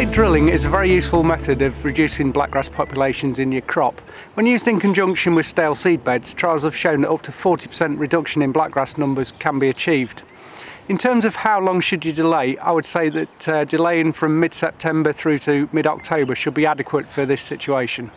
Spade drilling is a very useful method of reducing blackgrass populations in your crop. When used in conjunction with stale seed beds, trials have shown that up to 40% reduction in blackgrass numbers can be achieved. In terms of how long should you delay, I would say that delaying from mid-September through to mid-October should be adequate for this situation.